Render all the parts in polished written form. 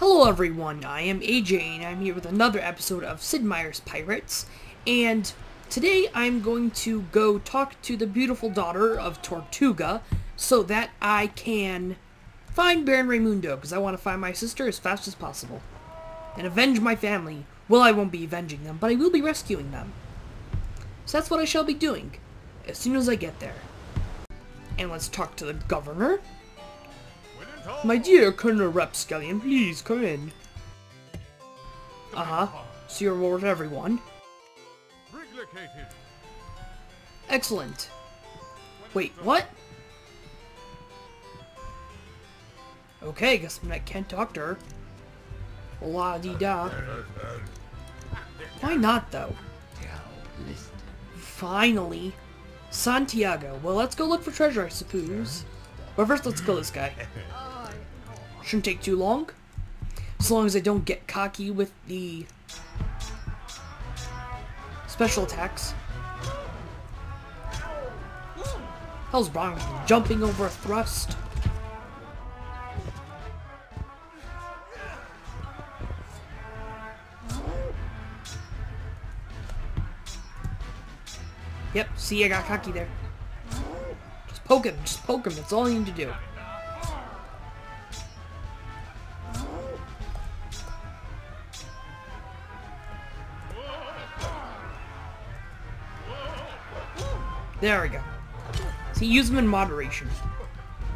Hello everyone, I am AJ and I'm here with another episode of Sid Meier's Pirates, and today I'm going to go talk to the beautiful daughter of Tortuga so that I can find Baron Raymundo, because I want to find my sister as fast as possible and avenge my family. Well, I won't be avenging them, but I will be rescuing them. So that's what I shall be doing as soon as I get there. And let's talk to the governor. My dear Colonel Rapscallion, please come in. So you reward everyone. Excellent. Wait, what? Okay, guess I can't talk to her. La-dee-da. Why not, though? Finally. Santiago. Well, let's go look for treasure, I suppose. But first, let's kill this guy. Shouldn't take too long. As long as I don't get cocky with the special attacks. Hell's wrong with me? Jumping over a thrust. Yep, see, I got cocky there. Just poke him, that's all you need to do. There we go. See, use them in moderation.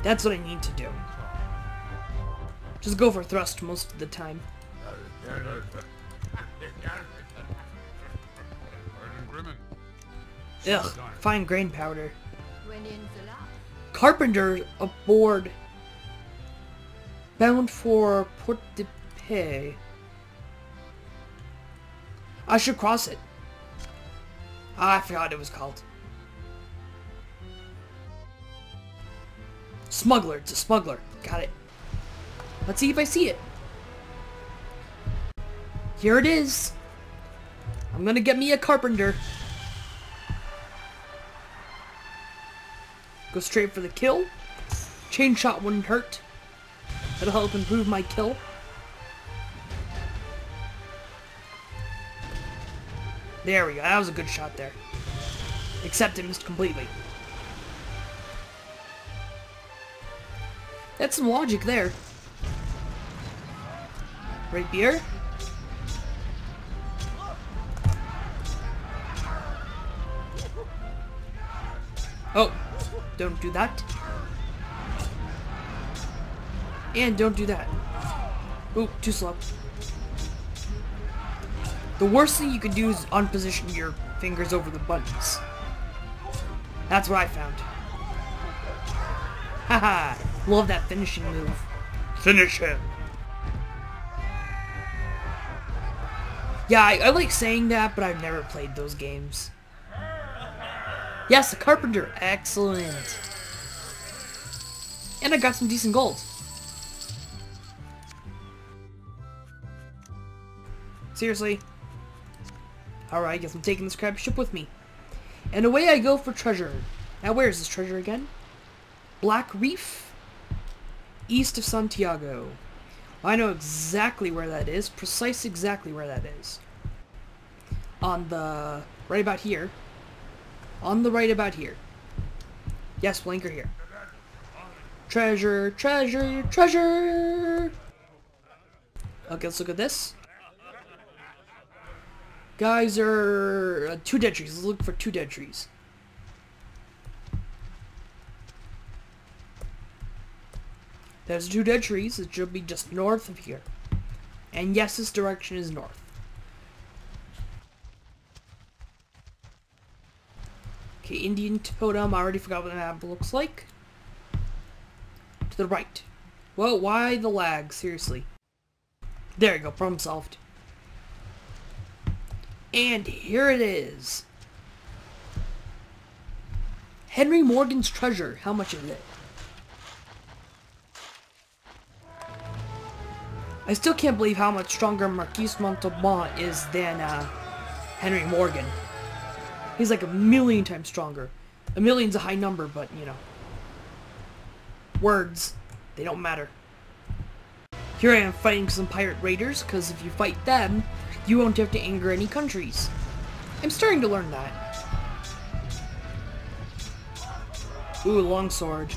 That's what I need to do. Just go for thrust most of the time. Ugh, fine grain powder. Carpenter aboard, bound for Port-de-Paix. I should cross it. I forgot it was called. Smuggler, it's a smuggler. Got it. Let's see if I see it. Here it is. I'm gonna get me a carpenter. Go straight for the kill. Chain shot wouldn't hurt. That'll help improve my kill. There we go. That was a good shot there. Except it missed completely. That's some logic there. Rapier. Oh. Don't do that. And don't do that. Oop, too slow. The worst thing you can do is unposition your fingers over the buttons. That's what I found. Haha, love that finishing move. Finish him! Yeah, I like saying that, but I've never played those games. Yes, the carpenter. Excellent. And I got some decent gold. Seriously? Alright, guess I'm taking this crab ship with me. And away I go for treasure. Now where is this treasure again? Black Reef? East of Santiago. I know exactly where that is. Precise exactly where that is. On the... right about here. On the right about here. Yes, blinker here. Treasure, treasure, treasure! Okay, let's look at this. Guys are... two dead trees. Let's look for two dead trees. There's two dead trees. It should be just north of here. And yes, this direction is north. Okay, Indian totem. I already forgot what the map looks like. To the right. Whoa, why the lag? Seriously. There you go. Problem solved. And here it is. Henry Morgan's treasure. How much is it? I still can't believe how much stronger Marquise Montauban is than Henry Morgan. He's like a million times stronger. A million's a high number, but, you know. Words. They don't matter. Here I am fighting some pirate raiders, because if you fight them, you won't have to anger any countries. I'm starting to learn that. Ooh, longsword.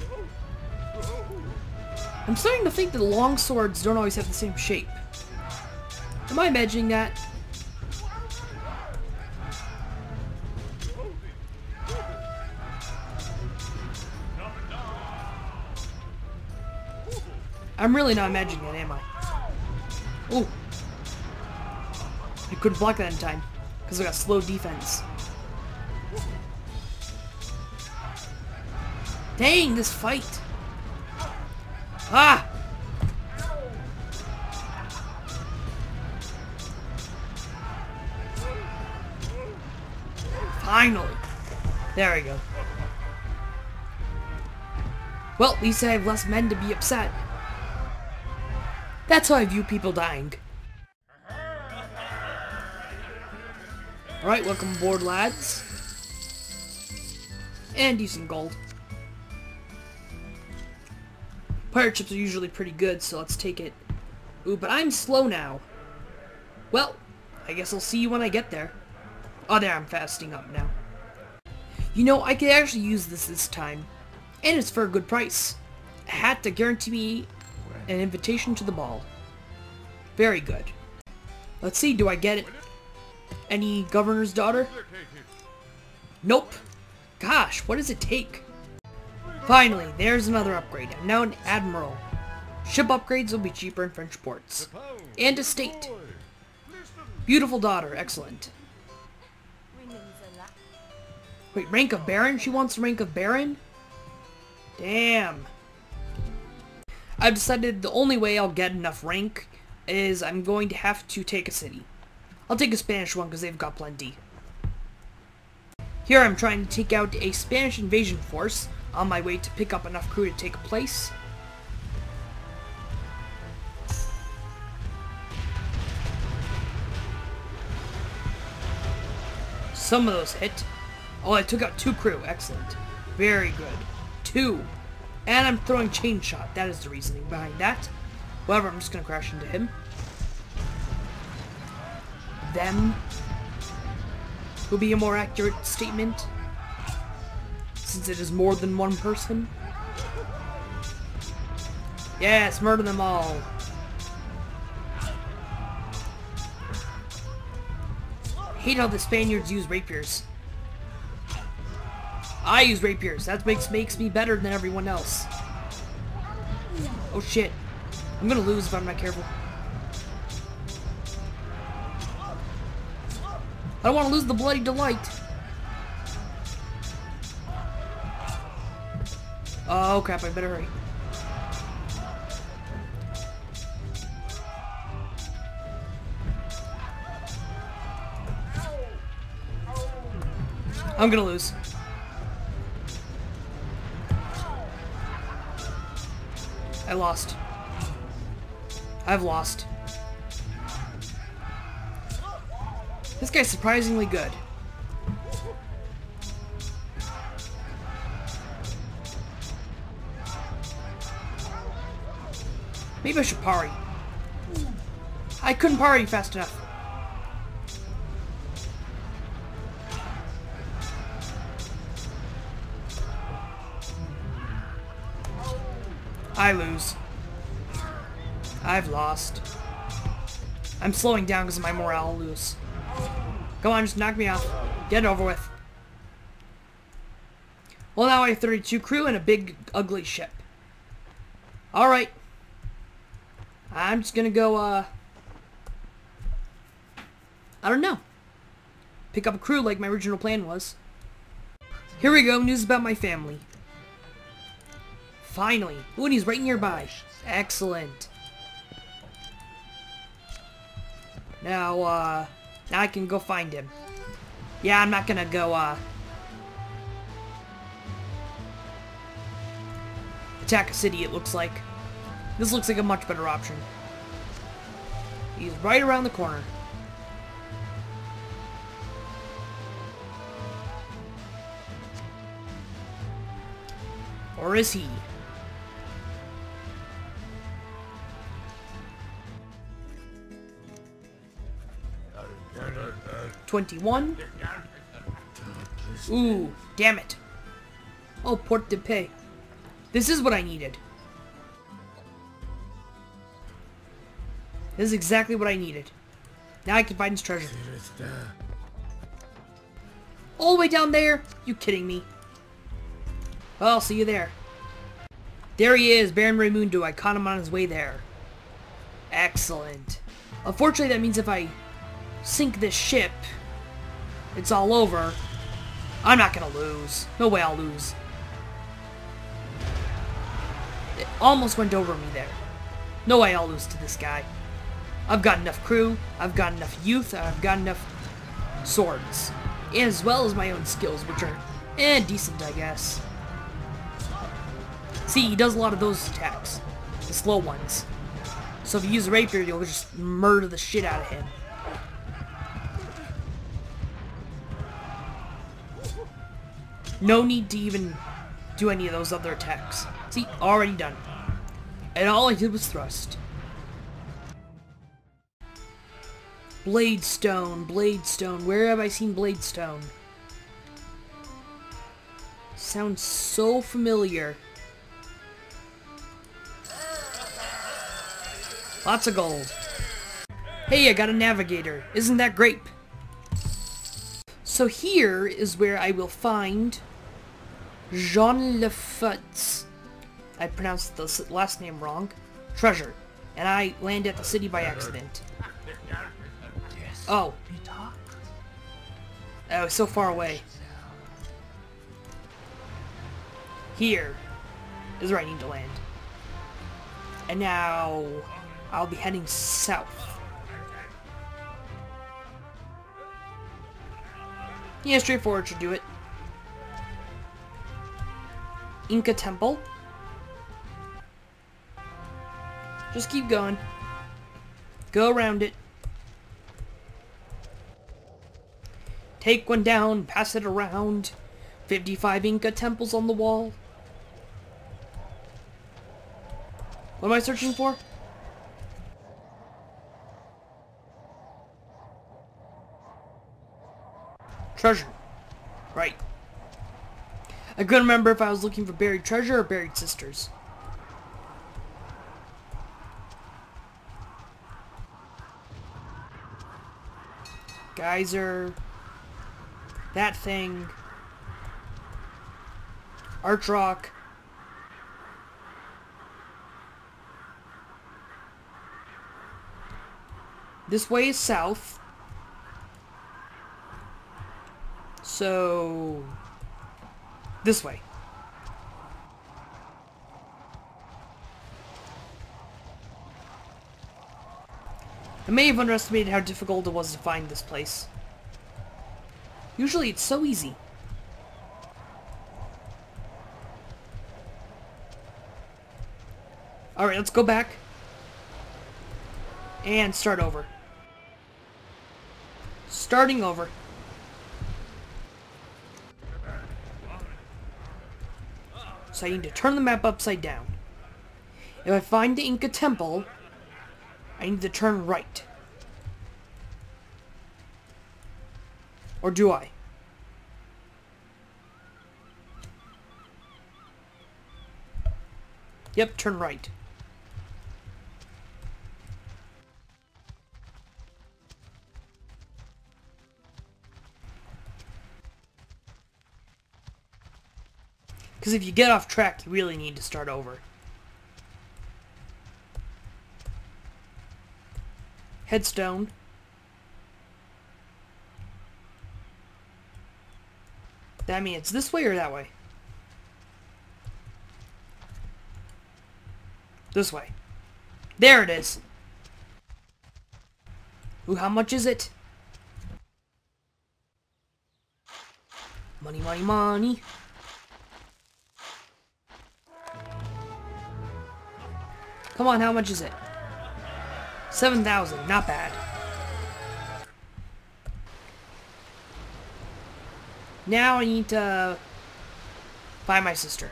I'm starting to think that long swords don't always have the same shape. Am I imagining that? I'm really not imagining it, am I? Ooh. I couldn't block that in time, because I got slow defense. Dang, this fight! Ah! Finally! There we go. Well, at least I have less men to be upset. That's how I view people dying. Alright, welcome aboard, lads. And decent gold. Pirate ships are usually pretty good, so let's take it. Ooh, but I'm slow now. Well, I guess I'll see you when I get there. Oh, there, I'm fasting up now. You know, I could actually use this time. And it's for a good price. A hat to guarantee me an invitation to the ball. Very good. Let's see, do I get it? Any governor's daughter? Nope. Gosh, what does it take? Finally, there's another upgrade. I'm now an admiral. Ship upgrades will be cheaper in French ports. And estate. Beautiful daughter, excellent. Wait, rank of baron? She wants the rank of baron? Damn. I've decided the only way I'll get enough rank is I'm going to have to take a city. I'll take a Spanish one because they've got plenty. Here I'm trying to take out a Spanish invasion force on my way to pick up enough crew to take a place. Some of those hit. Oh, I took out 2 crew. Excellent. Very good. 2. And I'm throwing chain shot. That is the reasoning behind that. However, I'm just going to crash into him. Them would be a more accurate statement, since it is more than one person. Yes, murder them all. I hate how the Spaniards use rapiers. I use rapiers. That makes me better than everyone else. Oh shit. I'm gonna lose if I'm not careful. I don't want to lose the bloody delight. Oh crap, I better hurry. I'm gonna lose. I lost. I've lost. This guy's surprisingly good. Maybe I should parry. I couldn't parry fast enough. I lose. I've lost. I'm slowing down because of my morale loose. Come on, just knock me off. Get it over with. Well, now I have 32 crew and a big, ugly ship. Alright. I'm just gonna go, I don't know. Pick up a crew like my original plan was. Here we go, news about my family. Finally. Ooh, and he's right nearby. Excellent. Now, now I can go find him. Yeah, I'm not gonna go, attack a city, it looks like. This looks like a much better option. He's right around the corner. Or is he? 21. Ooh, damn it. Oh, Port-de-Paix. This is what I needed. This is exactly what I needed. Now I can find his treasure. All the way down there? You kidding me? Well, I'll see you there. There he is, Baron Raymundo. I caught him on his way there. Excellent. Unfortunately, that means if I sink this ship, it's all over. I'm not gonna lose. No way I'll lose. It almost went over me there. No way I'll lose to this guy. I've got enough crew, I've got enough youth, I've got enough swords. As well as my own skills, which are decent, I guess. See, he does a lot of those attacks. The slow ones. So if you use a rapier, you'll just murder the shit out of him. No need to even do any of those other attacks. See, already done. And all I did was thrust. Bladestone, Bladestone. Where have I seen Bladestone? Sounds so familiar. Lots of gold. Hey, I got a navigator. Isn't that grape? So here is where I will find Jean Lefette's, I pronounced the last name wrong, treasure. And I landed at the city by accident. Oh. Oh, so far away. Here is where I need to land. And now I'll be heading south. Yeah, straightforward should do it. Inca Temple. Just keep going. Go around it. Take one down, pass it around. 55 Inca temples on the wall. What am I searching for? Treasure. Right. I couldn't remember if I was looking for buried treasure or buried sisters. Geyser. That thing. Arch rock. This way is south. So, this way. I may have underestimated how difficult it was to find this place. Usually it's so easy. Alright, let's go back. And start over. Starting over. So I need to turn the map upside down. If I find the Inca Temple, I need to turn right. Or do I? Yep, turn right. Because if you get off track, you really need to start over. Headstone. I mean, it's this way or that way? This way. There it is! Ooh, how much is it? Money, money, money! Come on, how much is it? 7,000, not bad. Now I need to find my sister.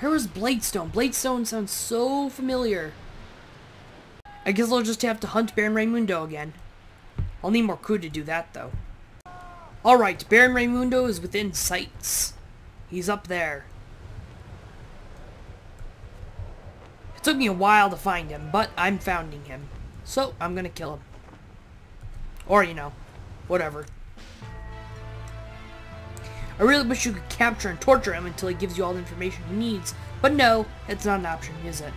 Where was Bladestone? Bladestone sounds so familiar. I guess I'll just have to hunt Baron Raymundo again. I'll need more crew to do that, though. Alright, Baron Raymundo is within sights. He's up there. It took me a while to find him, but I'm finding him. So, I'm gonna kill him. Or, you know, whatever. I really wish you could capture and torture him until he gives you all the information he needs, but no, that's not an option, is it?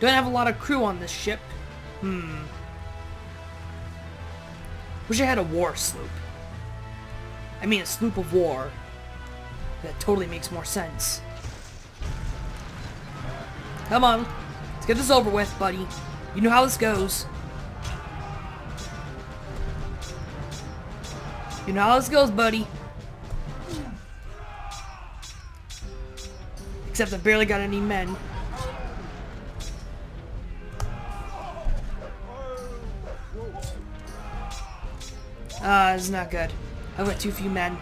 Don't have a lot of crew on this ship. Wish I had a war sloop. I mean, a sloop of war. That totally makes more sense. Come on. Let's get this over with, buddy. You know how this goes. You know how this goes, buddy. Except I barely got any men. This is not good. I've got too few men.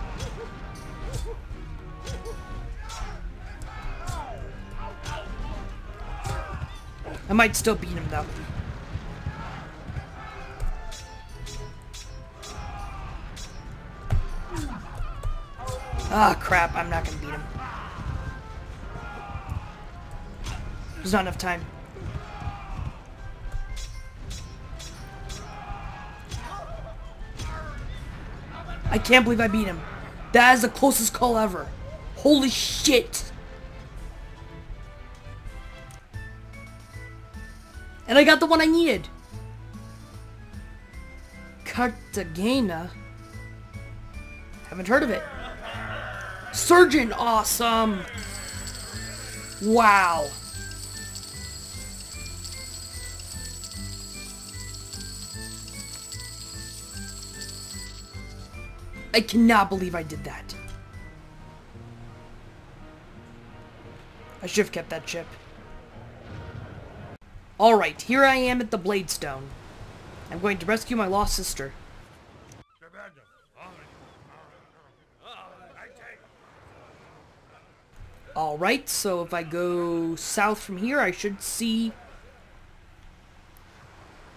I might still beat him, though. Ah, crap. I'm not gonna beat him. There's not enough time. I can't believe I beat him. That is the closest call ever. Holy shit. And I got the one I needed. Cartagena? Haven't heard of it. Surgeon, awesome. Wow. I cannot believe I did that. I should have kept that ship. Alright, here I am at the Bladestone. I'm going to rescue my lost sister. Alright, so if I go south from here, I should see...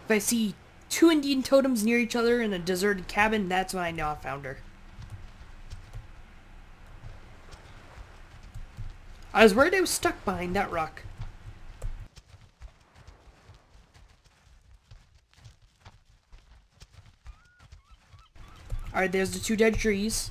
If I see two Indian totems near each other in a deserted cabin, that's when I know I found her. I was worried I was stuck behind that rock. Alright, there's the two dead trees.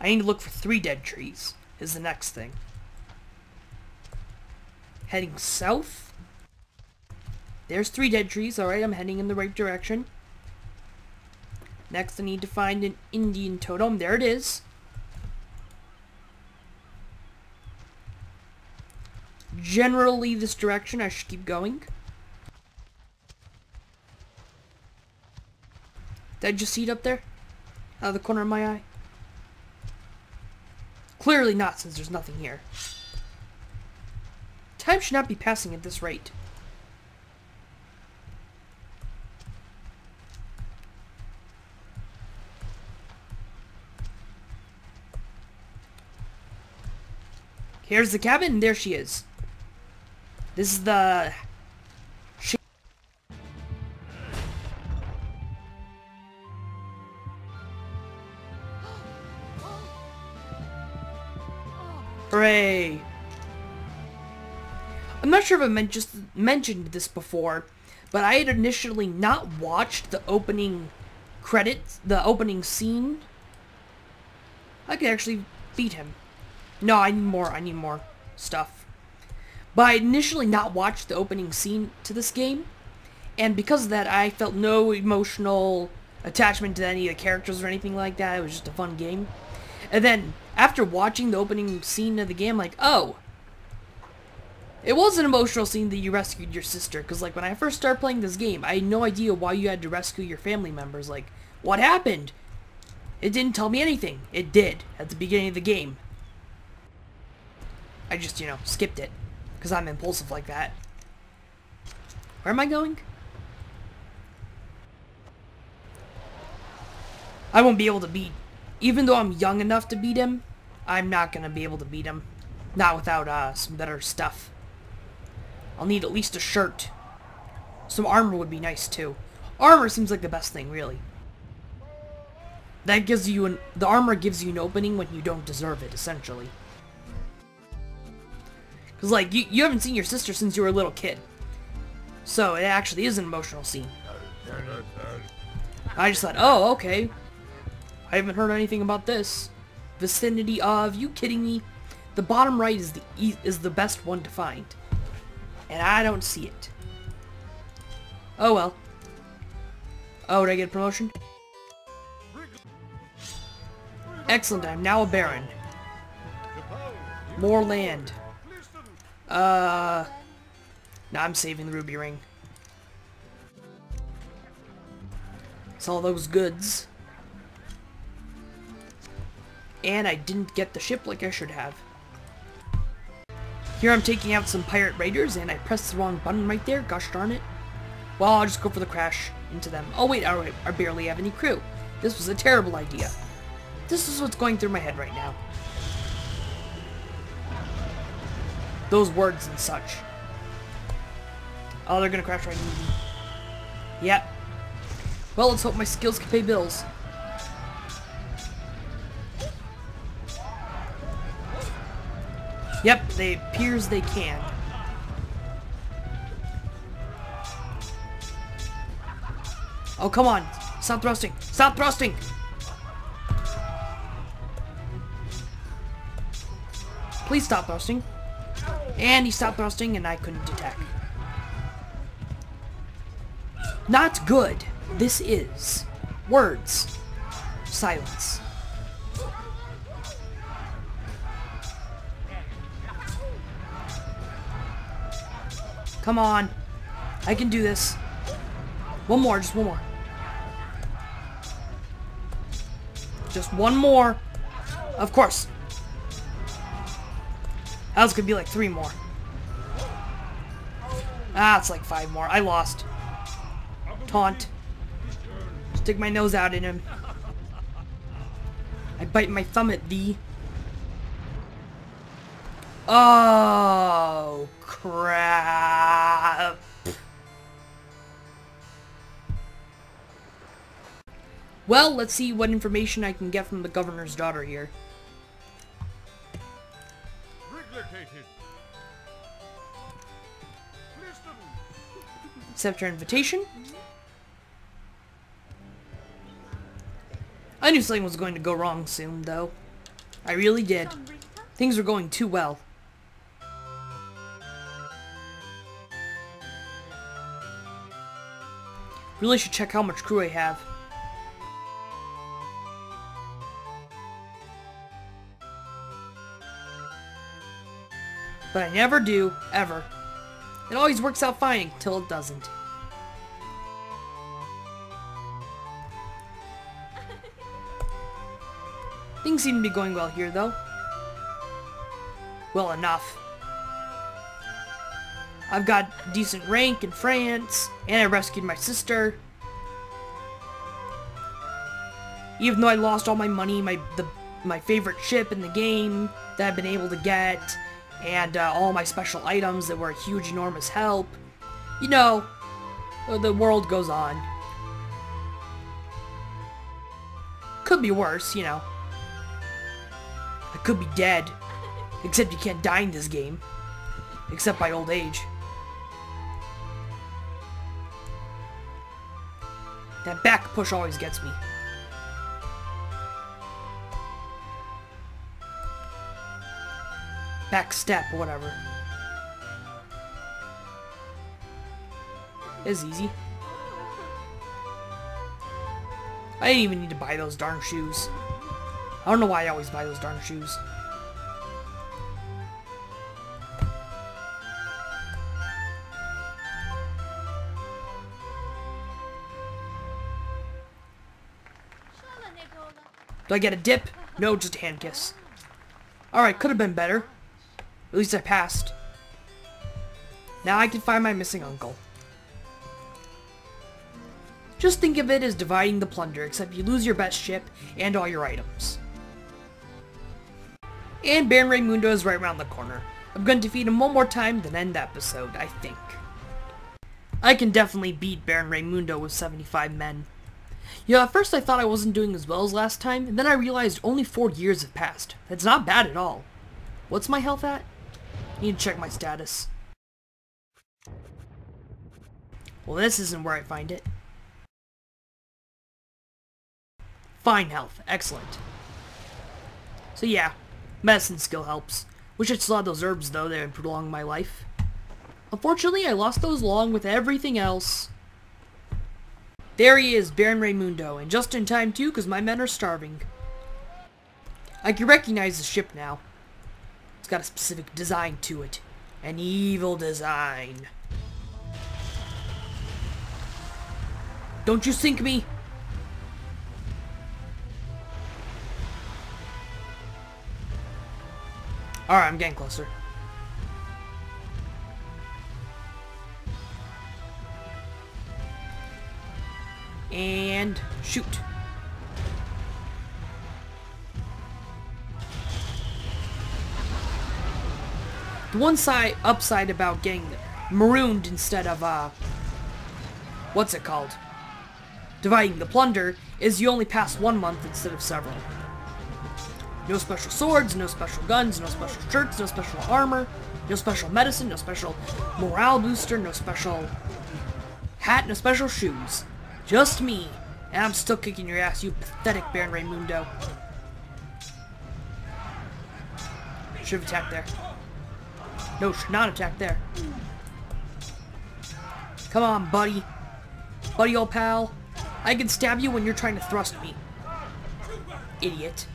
I need to look for 3 dead trees, is the next thing. Heading south. There's 3 dead trees. Alright, I'm heading in the right direction. Next, I need to find an Indian totem. There it is. Generally this direction, I should keep going. Did I just see it up there? Out of the corner of my eye? Clearly not, since there's nothing here. Time should not be passing at this rate. Here's the cabin, and there she is. This is the... Hooray! I'm not sure if I just mentioned this before, but I had initially not watched the opening credits, the opening scene. I could actually beat him. No, I need more stuff. But I initially not watched the opening scene to this game, and because of that, I felt no emotional attachment to any of the characters or anything like that. It was just a fun game. And then, after watching the opening scene of the game, like, oh, it was an emotional scene that you rescued your sister. Because, like, when I first started playing this game, I had no idea why you had to rescue your family members. Like, what happened? It didn't tell me anything. It did, at the beginning of the game. I just, you know, skipped it. Because I'm impulsive like that. Where am I going? I won't be able to beat... Even though I'm young enough to beat him, I'm not going to be able to beat him. Not without some better stuff. I'll need at least a shirt. Some armor would be nice too. Armor seems like the best thing, really. That gives you the armor gives you an opening when you don't deserve it, essentially. Cause like you haven't seen your sister since you were a little kid, so it actually is an emotional scene. I just thought, oh, okay. I haven't heard anything about this. Vicinity of, you kidding me? The bottom right is the best one to find, and I don't see it. Oh well. Oh, did I get a promotion? Excellent, I'm now a baron. More land. Nah, I'm saving the ruby ring. Sell those goods. And I didn't get the ship like I should have. Here I'm taking out some pirate raiders, and I pressed the wrong button right there, gosh darn it. Well, I'll just go for the crash into them. Oh wait, alright, I barely have any crew. This was a terrible idea. This is what's going through my head right now. Those words and such. Oh, they're gonna crash right into me. Yep. Well, let's hope my skills can pay bills. Yep, they appears they can. Oh, come on. Stop thrusting. Stop thrusting! Please stop thrusting. And he stopped thrusting and I couldn't attack. Not good. This is. Words. Silence. Come on. I can do this. One more, just one more. Just one more. Of course. That was gonna be like 3 more. Ah, it's like 5 more. I lost. Taunt. Stick my nose out in him. I bite my thumb at thee. Oh, crap. Well, let's see what information I can get from the governor's daughter here. Accept your invitation. I knew something was going to go wrong soon, though. I really did. Things were going too well. Really should check how much crew I have. But I never do, ever. It always works out fine until it doesn't. Things seem to be going well here, though. Well enough. I've got decent rank in France, and I rescued my sister. Even though I lost all my money, my favorite ship in the game that I've been able to get, and all my special items that were a huge, enormous help. You know, the world goes on. Could be worse, you know. I could be dead. Except you can't die in this game. Except by old age. That back push always gets me. Back step, or whatever. It's easy. I didn't even need to buy those darn shoes. I don't know why I always buy those darn shoes. Do I get a dip? No, just a hand kiss. Alright, could have been better. At least I passed. Now I can find my missing uncle. Just think of it as dividing the plunder, except you lose your best ship and all your items. and Baron Raymundo is right around the corner. I'm going to defeat him one more time, then end the episode, I think. I can definitely beat Baron Raymundo with 75 men. You know, at first I thought I wasn't doing as well as last time, and then I realized only 4 years have passed. That's not bad at all. What's my health at? I need to check my status. Well, this isn't where I find it. Fine health. Excellent. So yeah, medicine skill helps. Wish I'd still had those herbs though, they would prolong my life. Unfortunately, I lost those along with everything else. There he is, Baron Raymundo, and just in time too, because my men are starving. I can recognize the ship now. It's got a specific design to it. An evil design. Don't you sink me! Alright, I'm getting closer. And shoot. The one side upside about getting marooned instead of what's it called? Dividing the plunder is you only pass 1 month instead of several. No special swords, no special guns, no special shirts, no special armor, no special medicine, no special morale booster, no special hat, no special shoes. Just me, and I'm still kicking your ass, you pathetic Baron Raymundo. Should have attacked there. No, should not attack there. Come on, buddy. Buddy, old pal. I can stab you when you're trying to thrust me. Idiot.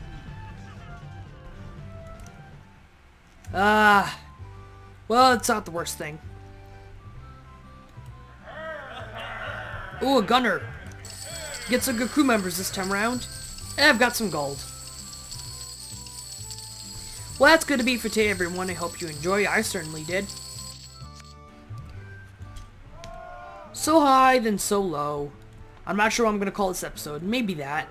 Well, it's not the worst thing. Ooh, a gunner. Get some good crew members this time around. And I've got some gold. Well, that's good to be for today, everyone. I hope you enjoy. I certainly did. So high, then so low. I'm not sure what I'm going to call this episode. Maybe that.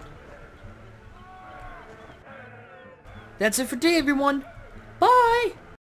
That's it for today, everyone. Bye!